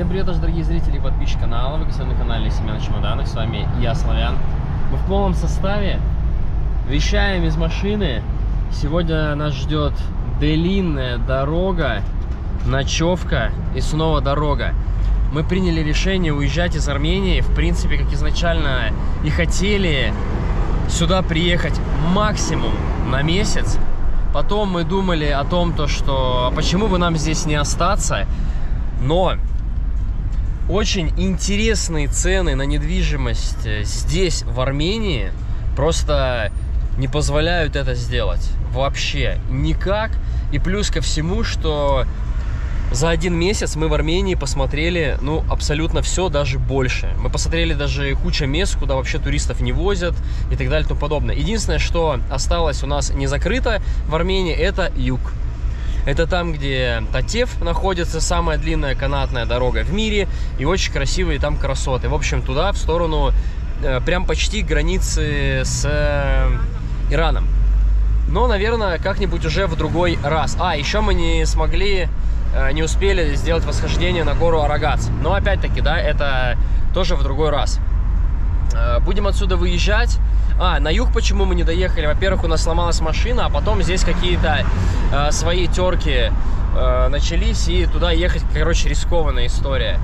Всем привет, наши дорогие зрители и подписчики канала. Вы на канале Семья на чемоданах. С вами я, Славян. Мы в полном составе. Вещаем из машины. Сегодня нас ждет длинная дорога, ночевка и снова дорога. Мы приняли решение уезжать из Армении. В принципе, как изначально и хотели, сюда приехать максимум на месяц. Потом мы думали о том, что почему бы нам здесь не остаться. Но очень интересные цены на недвижимость здесь, в Армении, просто не позволяют это сделать вообще никак. И плюс ко всему, что за один месяц мы в Армении посмотрели, ну, абсолютно все, даже больше. Мы посмотрели даже кучу мест, куда вообще туристов не возят и так далее и тому подобное. Единственное, что осталось у нас не закрыто в Армении, это юг. Это там, где Татев находится, самая длинная канатная дорога в мире, и очень красивые там красоты. В общем, туда, в сторону, прям почти границы с Ираном. Но, наверное, как-нибудь уже в другой раз. А, еще мы не успели сделать восхождение на гору Арагац. Но, опять-таки, да, это тоже в другой раз. Будем отсюда выезжать. А, на юг почему мы не доехали? Во-первых, у нас сломалась машина, а потом здесь какие-то свои терки начались, и туда ехать, короче, рискованная история.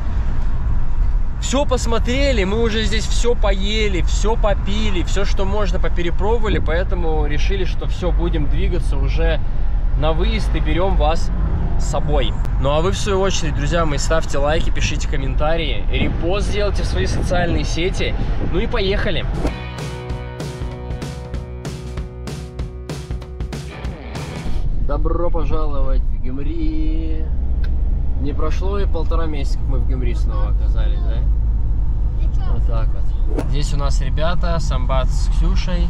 Все посмотрели, мы уже здесь все поели, все попили, все, что можно, поперепробовали, поэтому решили, что все, будем двигаться уже на выезд и берем вас с собой. Ну а вы, в свою очередь, друзья мои, ставьте лайки, пишите комментарии, репост сделайте в свои социальные сети, ну и поехали! Добро пожаловать в Гюмри! Не прошло и полтора месяца, как мы в Гюмри снова оказались, да? Вот так вот. Здесь у нас ребята, Самбат с Ксюшей.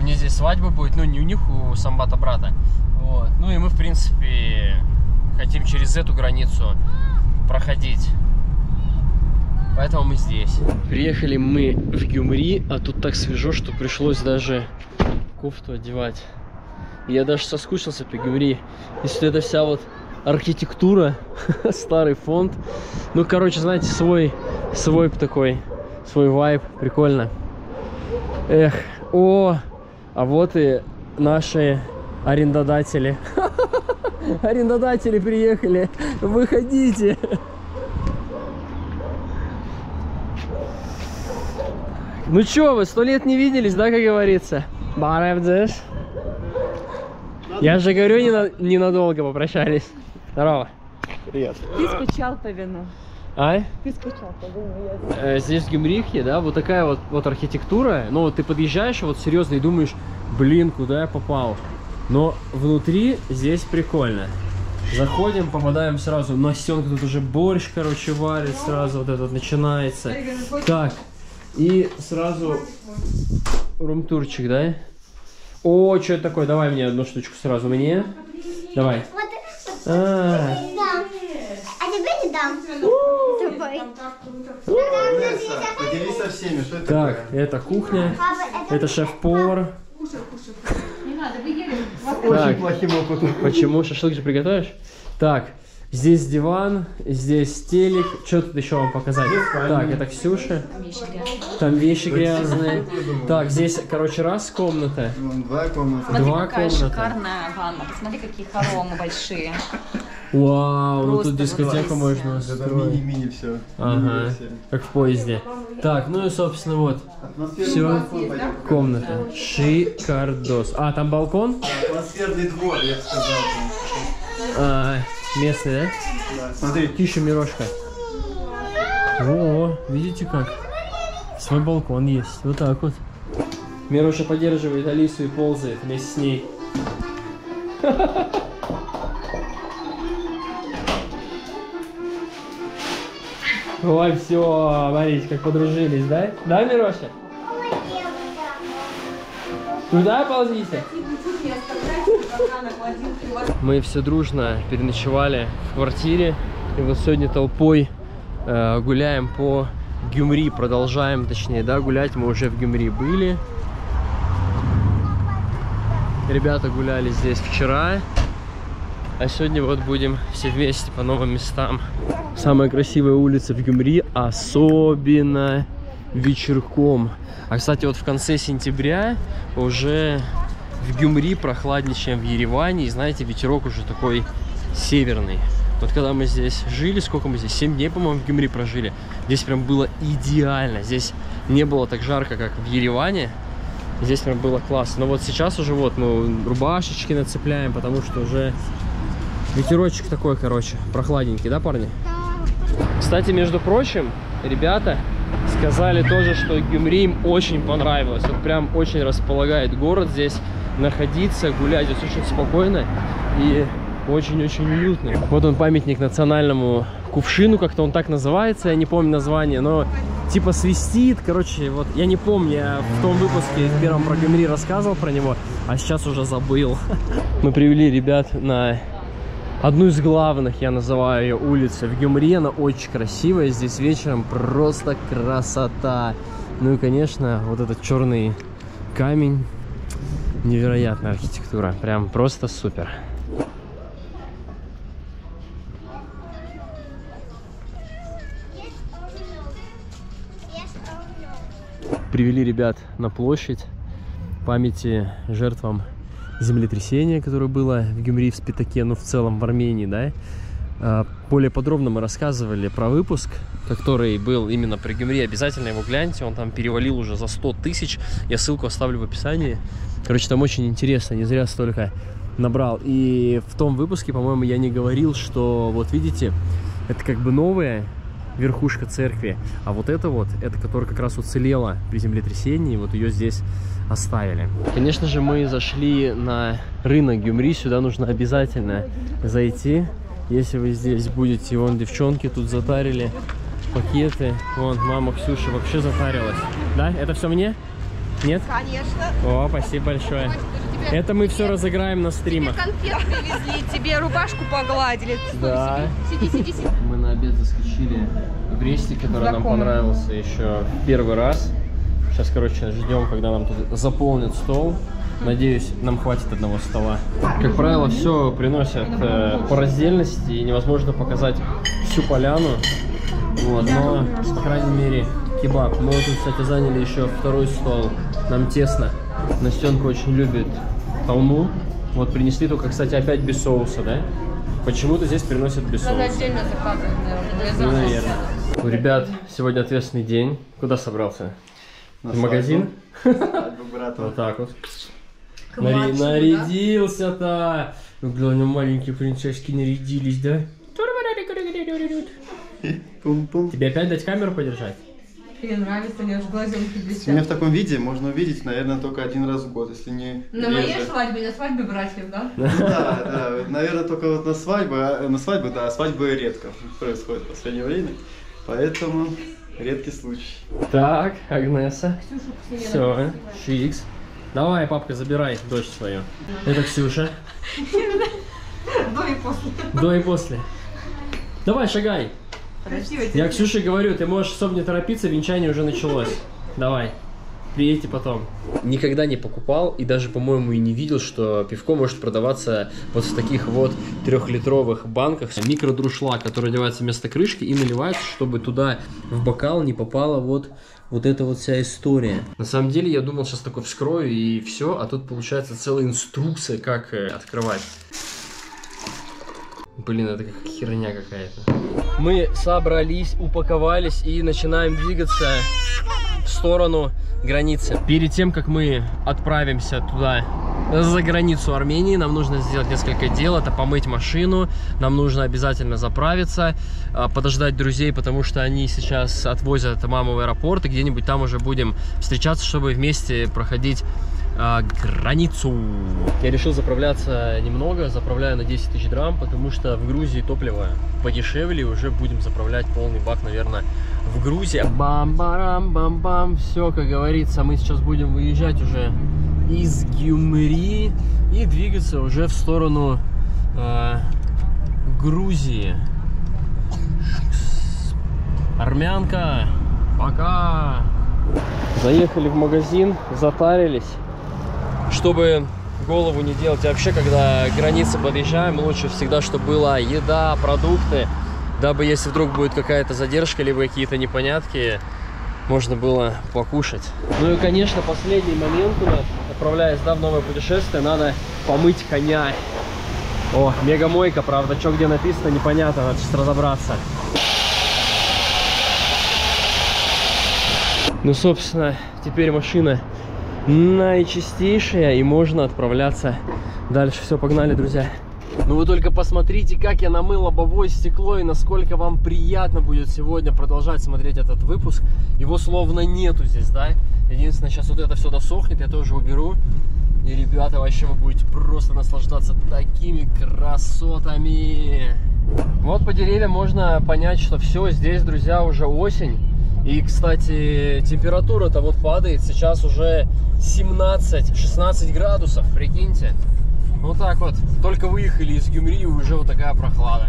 У них здесь свадьба будет, ну не у них, у Самбата брата. Вот. Ну и мы, в принципе, хотим через эту границу проходить. Поэтому мы здесь. Приехали мы в Гюмри, а тут так свежо, что пришлось даже кофту одевать. Я даже соскучился по Гюмри. Если это вся вот архитектура, старый фонд. Ну, короче, знаете, свой вайб. Прикольно. Эх, о, а вот и наши арендодатели. Арендодатели приехали. Выходите. Ну чё, вы 100 лет не виделись, да, как говорится? Я же говорю, ненадолго попрощались. Здорово. Привет. Ты скучал по вину. А? Ты скучал по вину. Здесь в Гюмрихе, да, вот такая вот архитектура. Но вот ты подъезжаешь вот серьезно и думаешь, блин, куда я попал. Но внутри здесь прикольно. Заходим, попадаем сразу. Насенка тут уже борщ, короче, варит сразу. Вот этот начинается. Так, и сразу румтурчик, да? О, что это такое? Давай мне одну штучку сразу. Мне. Давай. А тебе не дам. Поделись со всеми, что это. Так, это кухня. Это шеф-повар. Не надо, вы ели. Очень плохим опытом. Почему? Шашлык же приготовишь? Так, здесь диван, здесь телек. Что тут еще вам показать? Так, это Ксюша. Там вещи грязные. Так, здесь, короче, раз комната. Два комнаты. Смотри, какая шикарная ванна. Посмотри, какие хоромы большие. Вау, ну тут дискотеку можно. Это мини-мини все. Ага, как в поезде. Так, ну и, собственно, вот. Все, комната. Шикардос. А, там балкон? Атмосферный двор, я бы сказал. Местный, да? Да. Смотри, тише, Мирошка. О, видите как? Свой балкон есть, вот так вот. Мироша поддерживает Алису и ползает вместе с ней. Ой, все, смотрите, как подружились, да? Да, Мироша? Туда ползите. Мы все дружно переночевали в квартире. И вот сегодня толпой гуляем по Гюмри, продолжаем, точнее, да, гулять. Мы уже в Гюмри были. Ребята гуляли здесь вчера. А сегодня вот будем все вместе по новым местам. Самая красивая улица в Гюмри, особенно вечерком. А, кстати, вот в конце сентября уже в Гюмри прохладнее, чем в Ереване. И, знаете, ветерок уже такой северный. Вот когда мы здесь жили, сколько мы здесь? 7 дней, по-моему, в Гюмри прожили. Здесь прям было идеально. Здесь не было так жарко, как в Ереване. Здесь прям было классно. Но вот сейчас уже вот мы рубашечки нацепляем, потому что уже ветерочек такой, короче, прохладненький, да, парни? Кстати, между прочим, ребята сказали тоже, что Гюмри им очень понравилось. Вот прям очень располагает город здесь находиться, гулять. Здесь очень спокойно и очень-очень уютно. Вот он, памятник национальному кувшину, как-то он так называется, я не помню название, но типа свистит, короче, вот, я не помню, я в том выпуске в первом про Гюмри рассказывал про него, а сейчас уже забыл. Мы привели ребят на одну из главных, я называю ее, улицы в Гюмри, она очень красивая, здесь вечером просто красота. Ну и, конечно, вот этот черный камень, невероятная архитектура, прям просто супер. Привели ребят на площадь памяти жертвам землетрясения, которое было в Гюмри, в Спитаке, ну в целом в Армении, да. Более подробно мы рассказывали про выпуск, который был именно при Гюмри. Обязательно его гляньте, он там перевалил уже за 100 тысяч. Я ссылку оставлю в описании. Короче, там очень интересно, не зря столько набрал. И в том выпуске, по-моему, я не говорил, что вот видите, это как бы новое. Верхушка церкви, а вот, это, которая как раз уцелела при землетрясении, вот ее здесь оставили. Конечно же, мы зашли на рынок Гюмри, сюда нужно обязательно зайти, если вы здесь будете. Вон девчонки тут затарили пакеты, вон мама Ксюша вообще затарилась. Да, это все мне? Нет? Конечно. О, спасибо большое. Это мы все разыграем на стримах. Тебе конфет привезли, тебе рубашку погладили. Да. Сиди. Мы на обед заскочили в рестик, который нам понравился еще первый раз. Сейчас, короче, ждем, когда нам тут заполнят стол. Надеюсь, нам хватит одного стола. Как правило, все приносят по раздельности, и невозможно показать всю поляну. Вот, но, по крайней мере, кебаб. Мы тут, кстати, заняли еще второй стол. Нам тесно. Насенка очень любит талму. Вот принесли только, кстати, опять без соуса, да? Почему-то здесь приносят без соуса. Отдельно заказывают, наверное. Ну, наверное. У ребят сегодня ответственный день. Куда собрался? В магазин? Вот так вот. Нарядился-то! Главное, маленькие принцесски нарядились, да? Тебе опять дать камеру подержать? Мне нравится, они аж глазенки блестят. Меня в таком виде можно увидеть, наверное, только один раз в год, если не на реже. Моей свадьбе, на свадьбе братьев, да? Да, наверное, только вот на свадьбы, да, свадьбы редко происходит в последнее время, поэтому редкий случай. Так, Агнеса, все, Шикс, давай, папка, забирай дочь свою. Это Ксюша. До и после. До и после. Давай, шагай. Я Ксюше говорю, ты можешь особо не торопиться, венчание уже началось. Давай, приедьте потом. Никогда не покупал и даже, по-моему, и не видел, что пивко может продаваться вот в таких вот 3-литровых банках. Микродрушлаг, который одевается вместо крышки и наливается, чтобы туда в бокал не попала вот эта вот вся история. На самом деле, я думал, сейчас такой вскрою и все, а тут получается целая инструкция, как открывать. Блин, это как херня какая-то. Мы собрались, упаковались и начинаем двигаться в сторону границы. Перед тем, как мы отправимся туда, за границу Армении, нам нужно сделать несколько дел. Это помыть машину, нам нужно обязательно заправиться, подождать друзей, потому что они сейчас отвозят маму в аэропорт, и где-нибудь там уже будем встречаться, чтобы вместе проходить границу. Я решил заправляться немного, заправляю на 10 тысяч драм, потому что в Грузии топливо подешевле, уже будем заправлять полный бак, наверное, в Грузии. Бам-барам-бам-бам, все, как говорится, мы сейчас будем выезжать уже из Гюмри и двигаться уже в сторону Грузии. Армянка, пока! Заехали в магазин, затарились. Чтобы голову не делать. И вообще, когда к границе подъезжаем, лучше всегда, чтобы была еда, продукты, дабы, если вдруг будет какая-то задержка, либо какие-то непонятки, можно было покушать. Ну и, конечно, последний момент у нас, отправляясь в новое путешествие, надо помыть коня. О, мегамойка, правда, что где написано, непонятно, надо сейчас разобраться. Ну, собственно, теперь машина наичистейшая, и можно отправляться дальше. Все, погнали, друзья. Ну вы только посмотрите, как я намыл лобовое стекло, и насколько вам приятно будет сегодня продолжать смотреть этот выпуск. Его словно нету здесь, да? Единственное, сейчас вот это все досохнет, я тоже уберу. И, ребята, вообще вы будете просто наслаждаться такими красотами. Вот по деревьям можно понять, что все, здесь, друзья, уже осень. И, кстати, температура-то вот падает. Сейчас уже 17-16 градусов, прикиньте. Вот так вот. Только выехали из Гюмри, и уже вот такая прохлада.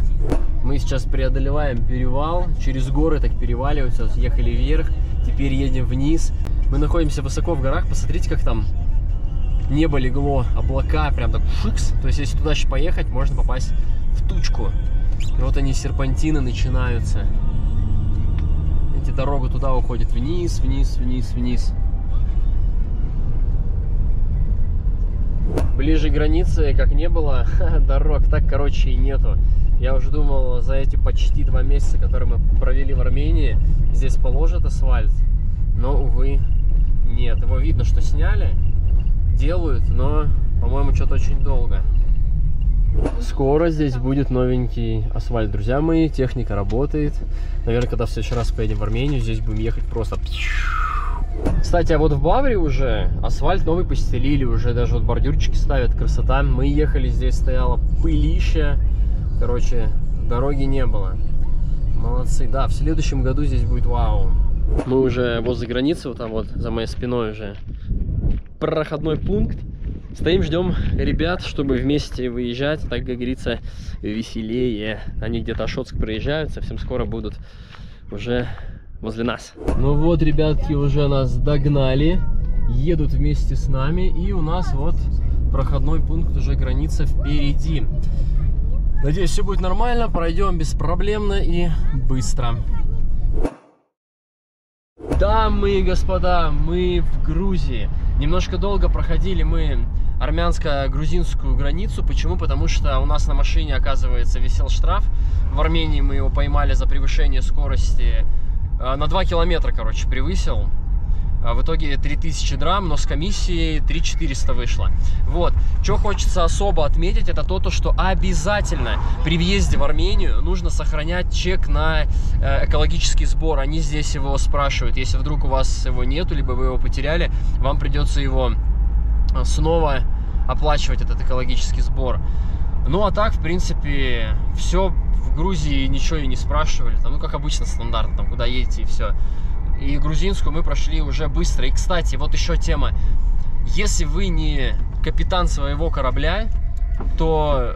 Мы сейчас преодолеваем перевал. Через горы так переваливаются. Ехали вверх, теперь едем вниз. Мы находимся высоко в горах. Посмотрите, как там небо легло. Облака прям так шикс. То есть, если туда еще поехать, можно попасть в тучку. И вот они, серпантины начинаются. Дорога туда уходит вниз, вниз, вниз, вниз. Ближе к границе, как не было, дорог так, короче, и нету. Я уже думал, за эти почти 2 месяца, которые мы провели в Армении, здесь положат асфальт, но, увы, нет. Его видно, что сняли, делают, но, по-моему, что-то очень долго. Скоро здесь будет новенький асфальт, друзья мои, техника работает. Наверное, когда в следующий раз поедем в Армению, здесь будем ехать просто... Кстати, а вот в Баври уже асфальт новый постелили, уже даже вот бордюрчики ставят, красота. Мы ехали, здесь стояла пылища, короче, дороги не было. Молодцы, да, в следующем году здесь будет вау. Мы уже возле границы, вот там вот за моей спиной уже проходной пункт. Стоим, ждем ребят, чтобы вместе выезжать, так, как говорится, веселее. Они где-то Ашоцк проезжают, совсем скоро будут уже возле нас. Ну вот, ребятки уже нас догнали, едут вместе с нами, и у нас вот проходной пункт, уже граница впереди. Надеюсь, все будет нормально, пройдем беспроблемно и быстро. Дамы и господа, мы в Грузии. Немножко долго проходили мы армянско-грузинскую границу. Почему? Потому что у нас на машине, оказывается, висел штраф. В Армении мы его поймали за превышение скорости. На 2 километра, короче, превысил. В итоге 3000 драм, но с комиссией 3400 вышло. Вот. Что хочется особо отметить, это то, что обязательно при въезде в Армению нужно сохранять чек на экологический сбор. Они здесь его спрашивают. Если вдруг у вас его нету, либо вы его потеряли, вам придется его снова оплачивать, этот экологический сбор. Ну, а так, в принципе, все в Грузии, ничего и не спрашивали. Там, ну, как обычно, стандартно, там, куда едете и все. И грузинскую мы прошли уже быстро. И, кстати, вот еще тема. Если вы не капитан своего корабля, то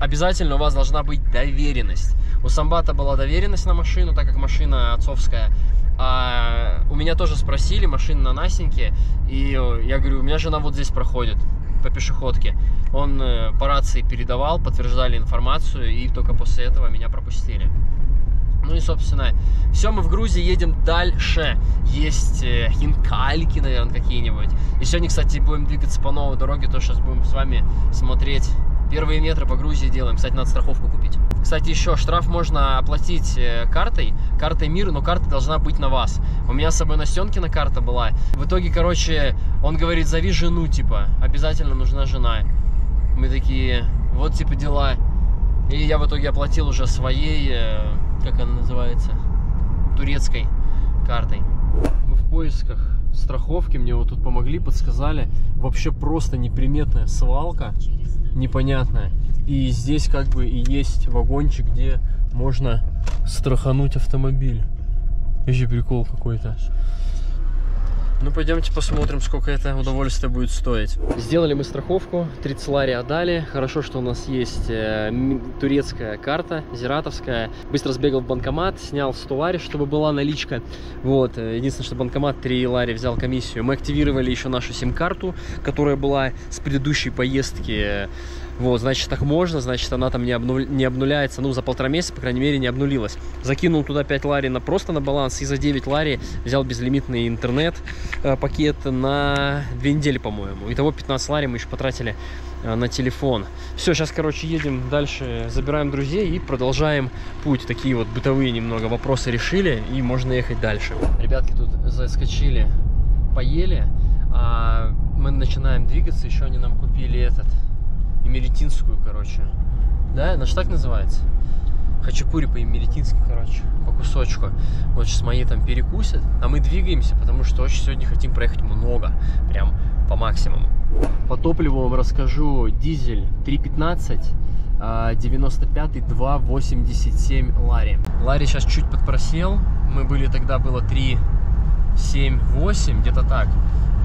обязательно у вас должна быть доверенность. У Самбата была доверенность на машину, так как машина отцовская. А у меня тоже спросили, машина на Насенке. И я говорю, у меня жена вот здесь проходит по пешеходке. Он по рации передавал, подтверждали информацию, и только после этого меня пропустили. Ну и, собственно, все, мы в Грузии, едем дальше. Есть хинкальки, наверное, какие-нибудь. И сегодня, кстати, будем двигаться по новой дороге, то сейчас будем с вами смотреть. Первые метры по Грузии делаем. Кстати, надо страховку купить. Кстати, еще штраф можно оплатить картой МИР, но карта должна быть на вас. У меня с собой Насенкина карта была. В итоге, короче, он говорит, зови жену, типа, обязательно нужна жена. Мы такие, вот, типа, дела. И я в итоге оплатил уже своей... как она называется, турецкой картой. Мы в поисках страховки, мне вот тут помогли, подсказали. Вообще просто неприметная свалка, непонятная. И здесь как бы и есть вагончик, где можно страхануть автомобиль. Еще прикол какой-то. Ну пойдемте посмотрим, сколько это удовольствие будет стоить. Сделали мы страховку, 30 лари отдали. Хорошо, что у нас есть турецкая карта, зиратовская. Быстро сбегал в банкомат, снял 100 лари, чтобы была наличка. Вот, единственное, что банкомат 3 лари взял комиссию. Мы активировали еще нашу сим-карту, которая была с предыдущей поездки. Вот, значит, так можно, значит, она там не обнуляется, ну, за 1,5 месяца, по крайней мере, не обнулилась. Закинул туда 5 лари просто на баланс, и за 9 лари взял безлимитный интернет-пакет на 2 недели, по-моему. Итого 15 лари мы еще потратили на телефон. Все, сейчас, короче, едем дальше, забираем друзей и продолжаем путь. Такие вот бытовые немного вопросы решили, и можно ехать дальше. Ребятки тут заскочили, поели, а мы начинаем двигаться, еще они нам купили этот... Имеретинскую, короче. Да, она же так называется. Хачапури по-имеретински, короче, по кусочку. Вот сейчас мои там перекусят, а мы двигаемся, потому что очень сегодня хотим проехать много, прям по максимуму. По топливу вам расскажу. Дизель 3.15, 95-й 2.87 лари. Лари сейчас чуть подпросел. Мы были тогда, было 3.78, где-то так.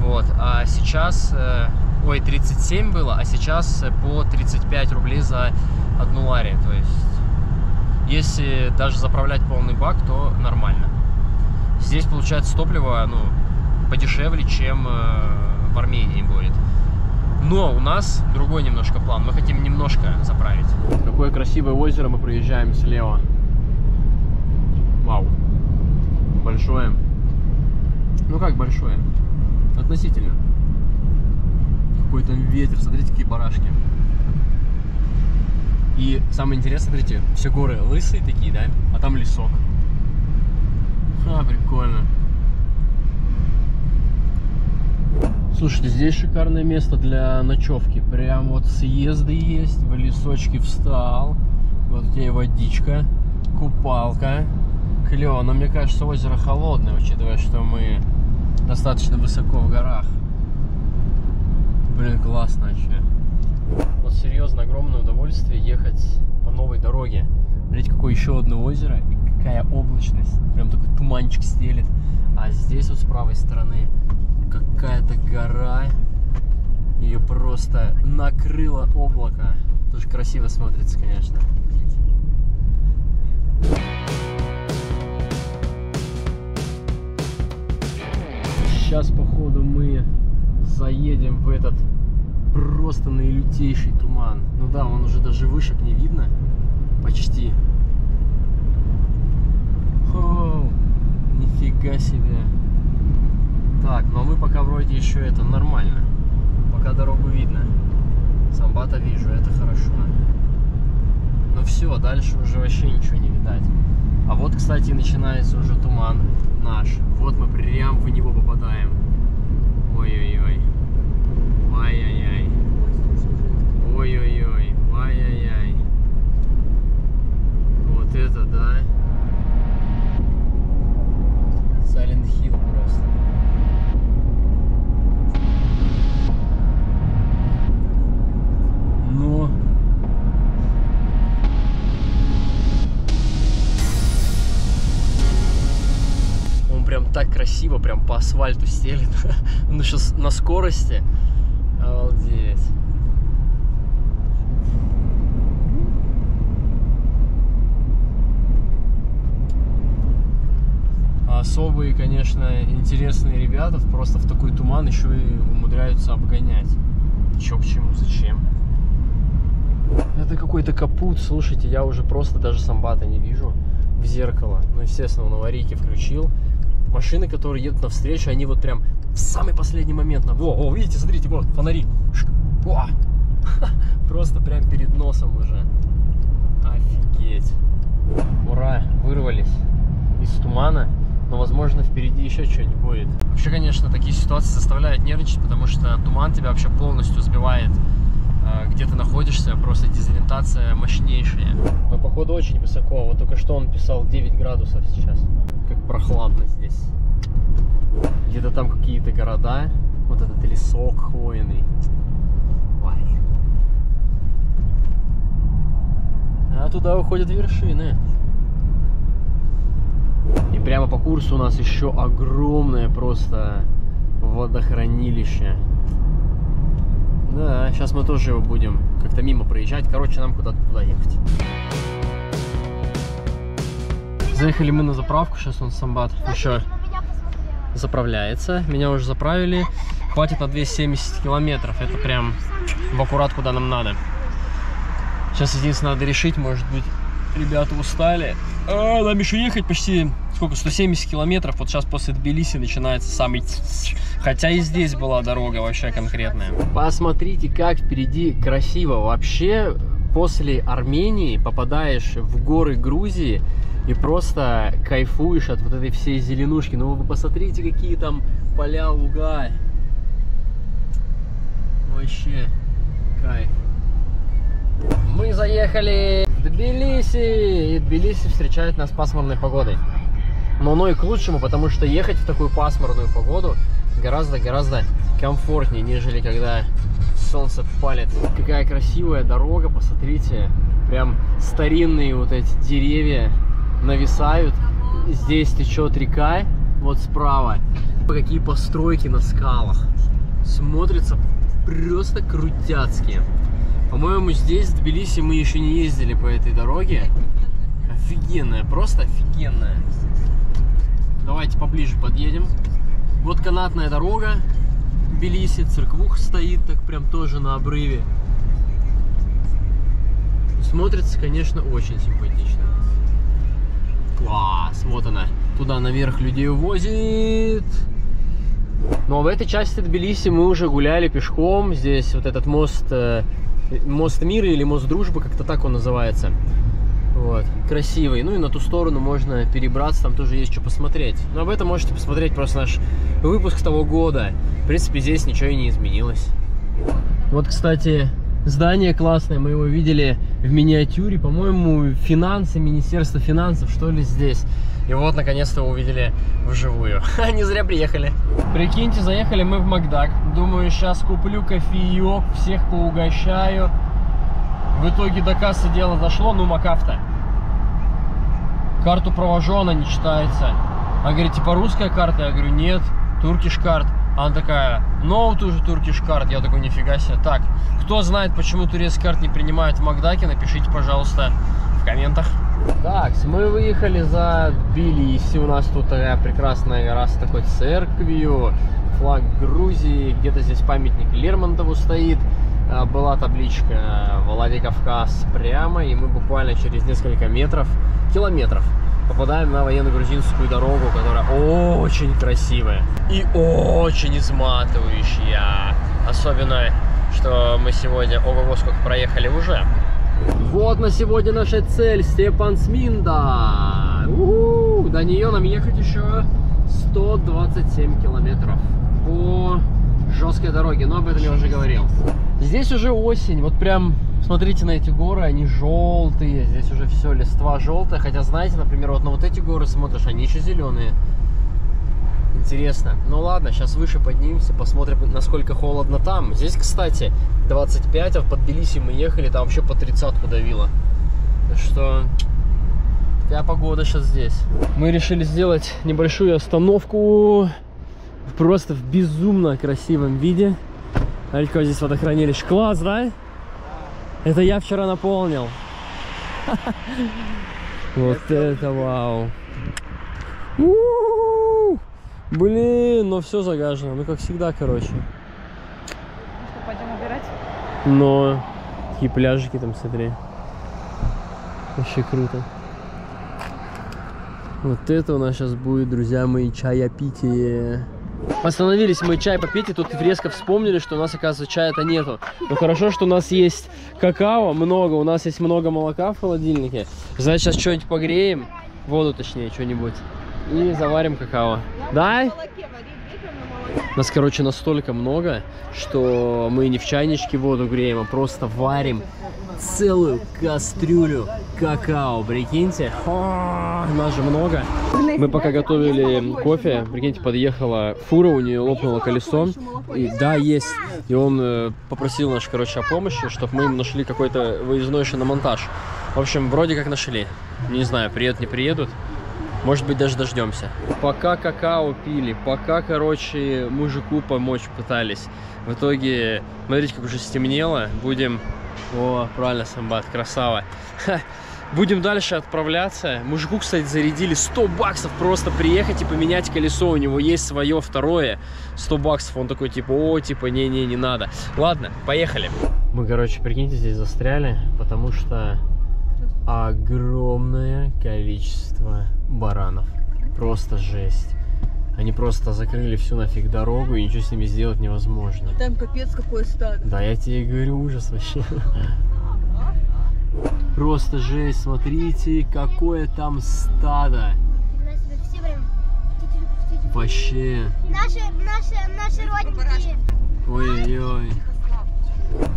Вот, а сейчас... Ой, 37 было, а сейчас по 35 рублей за 1 лари. То есть, если даже заправлять полный бак, то нормально. Здесь, получается, топливо, ну, подешевле, чем в Армении будет. Но у нас другой немножко план. Мы хотим немножко заправить. Какое красивое озеро мы проезжаем слева. Вау. Большое. Ну, как большое? Относительно. Какой там ветер, смотрите, какие барашки. И самое интересное, смотрите, все горы лысые такие, да? А там лесок. А, прикольно. Слушайте, здесь шикарное место для ночевки. Прям вот съезды есть, в лесочке встал. Вот у тебя и водичка, купалка. Клево, но мне кажется, озеро холодное, учитывая, что мы достаточно высоко в горах. Блин, классно вообще. Вот серьезно, огромное удовольствие ехать по новой дороге. Смотрите, какое еще одно озеро и какая облачность. Прям такой туманчик стелит. А здесь вот с правой стороны какая-то гора. Ее просто накрыло облако. Тоже красиво смотрится, конечно. Сейчас, походу, мы... заедем в этот просто наилютейший туман. Ну да, он уже даже вышек не видно. Почти. Хоу, нифига себе. Так, но мы пока вроде еще это нормально. Пока дорогу видно. Самбата вижу, это хорошо. Но все, дальше уже вообще ничего не видать. А вот, кстати, начинается уже туман наш. Вот мы прям в него попадаем. Ой-ой-ой. Ай-яй-яй. Ой-ой-ой. Ай-яй-яй. Вот это да. Silent Hill просто. Но... прям так красиво, прям по асфальту стелит. Ну, сейчас на скорости. Обалдеть. Особые, конечно, интересные ребята. Просто в такой туман еще и умудряются обгонять. Че к чему, зачем? Это какой-то капут. Слушайте, я уже просто даже Самбата не вижу в зеркало. Ну, естественно, в аварийке включил. Машины, которые едут навстречу, они вот прям в самый последний момент. О, видите, смотрите, вот фонари. О! Просто прям перед носом уже. Офигеть. Ура, вырвались из тумана. Но, возможно, впереди еще что-нибудь будет. Вообще, конечно, такие ситуации заставляют нервничать, потому что туман тебя вообще полностью сбивает. Где ты находишься, просто дезориентация мощнейшая. Но, походу, очень высоко. Вот только что он писал 9 градусов сейчас. Как прохладно здесь. Где-то там какие-то города. Вот этот лесок хвойный. Ой. А туда уходят вершины. И прямо по курсу у нас еще огромное просто водохранилище. Да, сейчас мы тоже его будем как-то мимо проезжать. Короче, нам куда-то туда ехать. Заехали мы на заправку, сейчас он Самбат еще заправляется. Меня уже заправили. Хватит на 270 километров. Это прям в аккурат, куда нам надо. Сейчас единственное надо решить, может быть, ребята устали. А, нам еще ехать почти, сколько, 170 километров. Вот сейчас после Тбилиси начинается самый... Хотя и здесь была дорога вообще конкретная. Посмотрите, как впереди красиво. Вообще, после Армении попадаешь в горы Грузии и просто кайфуешь от вот этой всей зеленушки. Ну вы посмотрите, какие там поля, луга. Вообще кайф. Мы заехали в Тбилиси, и Тбилиси встречает нас пасмурной погодой. Но оно и к лучшему, потому что ехать в такую пасмурную погоду гораздо-гораздо комфортнее, нежели когда солнце палит. Какая красивая дорога, посмотрите, прям старинные вот эти деревья нависают. Здесь течет река, вот справа. Какие постройки на скалах. Смотрится просто крутяцкие. По-моему, здесь, в Тбилиси, мы еще не ездили по этой дороге. Офигенная, просто офигенная. Давайте поближе подъедем. Вот канатная дорога Тбилиси, церквуха стоит так прям тоже на обрыве. Смотрится, конечно, очень симпатично. Класс, вот она. Туда наверх людей увозит. Ну а в этой части Тбилиси мы уже гуляли пешком. Здесь вот этот мост мира или мост дружбы, как-то так он называется. Вот. Красивый. Ну и на ту сторону можно перебраться, там тоже есть что посмотреть. Но об этом можете посмотреть просто наш выпуск того года. В принципе, здесь ничего и не изменилось. Вот, кстати, здание классное, мы его видели в миниатюре. По-моему, финансы, Министерство финансов, что ли, здесь. И вот, наконец-то, его увидели вживую. Не зря приехали. Прикиньте, заехали мы в Макдак. Думаю, сейчас куплю кофеек, всех поугощаю. В итоге до кассы дело дошло, ну макафта. Карту провожу, она не читается. Она говорит, типа, русская карта? Я говорю, нет, туркиш карт. Она такая, no, тоже туркиш карт. Я такой, нифига себе. Так, кто знает, почему турецкие карты не принимают в Макдаке, напишите, пожалуйста, в комментах. Так, мы выехали за Тбилиси. У нас тут такая прекрасная гора с такой церковью. Флаг Грузии, где-то здесь памятник Лермонтову стоит. Была табличка «Владикавказ» прямо, и мы буквально через несколько метров, километров, попадаем на военно-грузинскую дорогу, которая очень красивая и очень изматывающая. Особенно, что мы сегодня, ого-го, сколько проехали уже. Вот на сегодня наша цель — Степан Сминда. У-у-у, до нее нам ехать еще 127 километров по жесткой дороге, но об этом я уже говорил. Здесь уже осень, вот прям смотрите на эти горы, они желтые, здесь уже все, листва желтая, хотя, знаете, например, вот на вот эти горы смотришь, они еще зеленые. Интересно. Ну ладно, сейчас выше поднимемся, посмотрим, насколько холодно там. Здесь, кстати, 25, а под Тбилиси мы ехали, там вообще по 30-ку давило. Так что такая погода сейчас здесь. Мы решили сделать небольшую остановку просто в безумно красивом виде. Алько, здесь водохранилище. Класс, да? Это я вчера наполнил. Вот это вау. Блин, но все загажено. Ну, как всегда, короче. Что, пойдем убирать? Но такие пляжики там, смотри. Вообще круто. Вот это у нас сейчас будет, друзья мои, чаепитие. Остановились мы чай попить, и тут резко вспомнили, что у нас, оказывается, чая-то нету. Но хорошо, что у нас есть какао, много, у нас есть много молока в холодильнике. Значит, сейчас что-нибудь погреем, воду, точнее, что-нибудь, и заварим какао. Да? Нас, короче, настолько много, что мы не в чайничке воду греем, а просто варим целую кастрюлю какао, прикиньте. Нас же много. Мы пока готовили кофе, прикиньте, подъехала фура, у нее лопнуло колесо. И да, есть. И он попросил нас, короче, о помощи, чтобы мы им нашли какой-то выездной еще на монтаж. В общем, вроде как нашли. Не знаю, приедут, не приедут. Может быть, даже дождемся. Пока какао пили, пока, короче, мужику помочь пытались. В итоге, смотрите, как уже стемнело. Будем... О, правильно, Самбат, красава. Будем дальше отправляться. Мужику, кстати, зарядили 100 баксов просто приехать и поменять колесо. У него есть свое второе. 100 баксов. Он такой, типа, о, типа, не-не, не надо. Ладно, поехали. Мы, короче, прикиньте, здесь застряли, потому что огромное количество баранов. Просто жесть. Они просто закрыли всю нафиг дорогу, и ничего с ними сделать невозможно. Там капец какое стадо. Да, я тебе говорю, ужас вообще. Просто жесть, смотрите, какое там стадо. Вообще. Наши родненькие. Ой-ой-ой.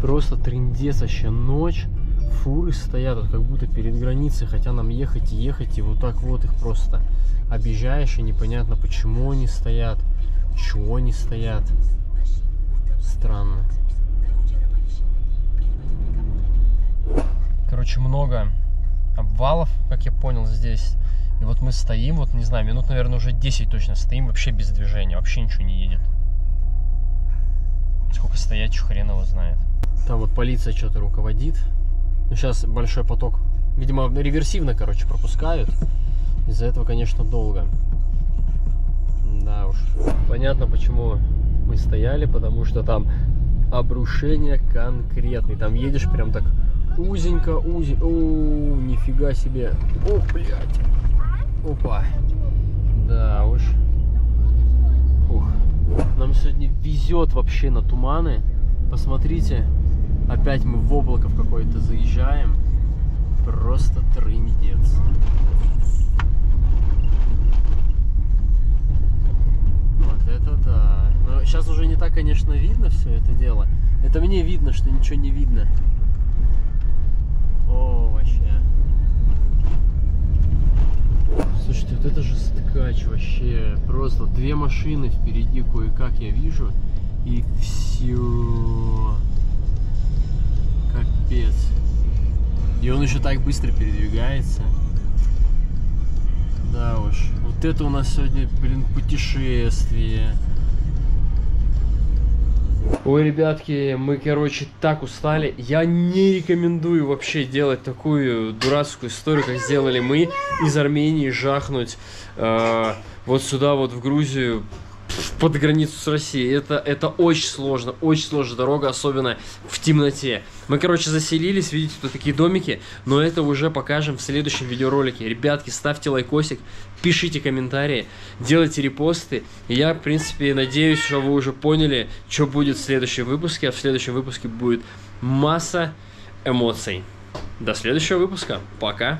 Просто трындец вообще, ночь. Фуры стоят вот как будто перед границей, хотя нам ехать и ехать, и вот так вот их просто объезжаешь, и непонятно, почему они стоят, чего они стоят. Странно. Короче, много обвалов, как я понял, здесь. И вот мы стоим, вот не знаю, минут, наверное, уже 10 точно стоим, вообще без движения, вообще ничего не едет. Сколько стоять, что хрен его знает. Там вот полиция что-то руководит. Ну, сейчас большой поток. Видимо, реверсивно, короче, пропускают. Из-за этого, конечно, долго. Да уж. Понятно, почему мы стояли, потому что там обрушение конкретное. Там едешь прям так узенько, узенько. О, нифига себе. О, блядь. Опа. Да уж. Ух. Нам сегодня везет вообще на туманы. Посмотрите. Опять мы в облако в какое-то заезжаем. Просто трындец. Вот это да. Но сейчас уже не так, конечно, видно все это дело. Это мне видно, что ничего не видно. О, вообще. Слушайте, вот это же стыкач вообще. Просто две машины впереди кое-как я вижу. И все... Капец. И он еще так быстро передвигается. Да уж. Вот это у нас сегодня, блин, путешествие. Ой, ребятки, мы, короче, так устали. Я не рекомендую вообще делать такую дурацкую историю, как сделали мы. Из Армении жахнуть вот сюда, вот в Грузию. Под границу с Россией. Это очень сложная дорога, особенно в темноте. Мы, короче, заселились, видите, тут такие домики, но это уже покажем в следующем видеоролике. Ребятки, ставьте лайкосик, пишите комментарии, делайте репосты. Я, в принципе, надеюсь, что вы уже поняли, что будет в следующем выпуске. А в следующем выпуске будет масса эмоций. До следующего выпуска. Пока.